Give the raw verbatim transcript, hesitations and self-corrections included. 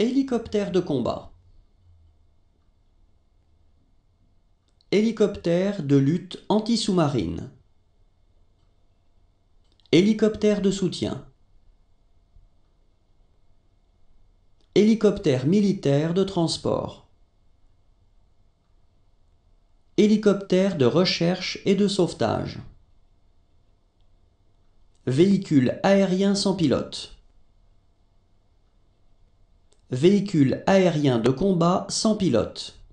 Hélicoptère de combat. Hélicoptère de lutte anti-sous-marine. Hélicoptère de soutien. Hélicoptère militaire de transport. Hélicoptère de recherche et de sauvetage. Véhicule aérien sans pilote. Véhicule aérien de combat sans pilote.